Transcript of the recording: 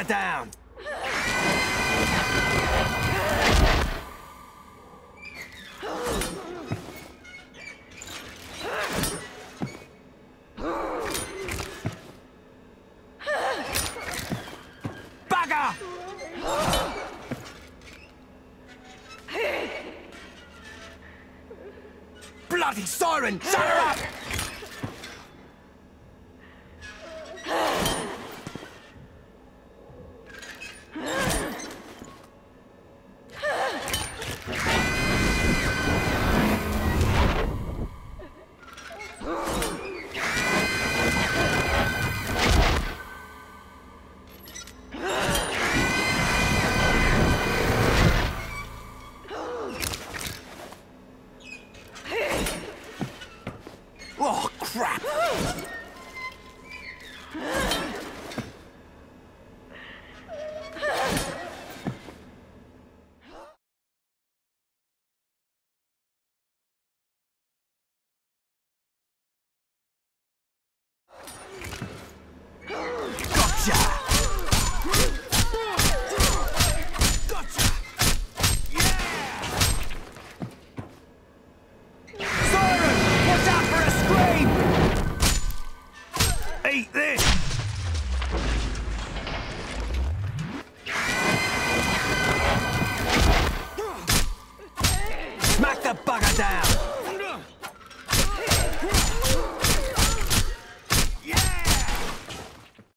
her down. Bloody siren! Shut her up! Oh, crap! Gotcha!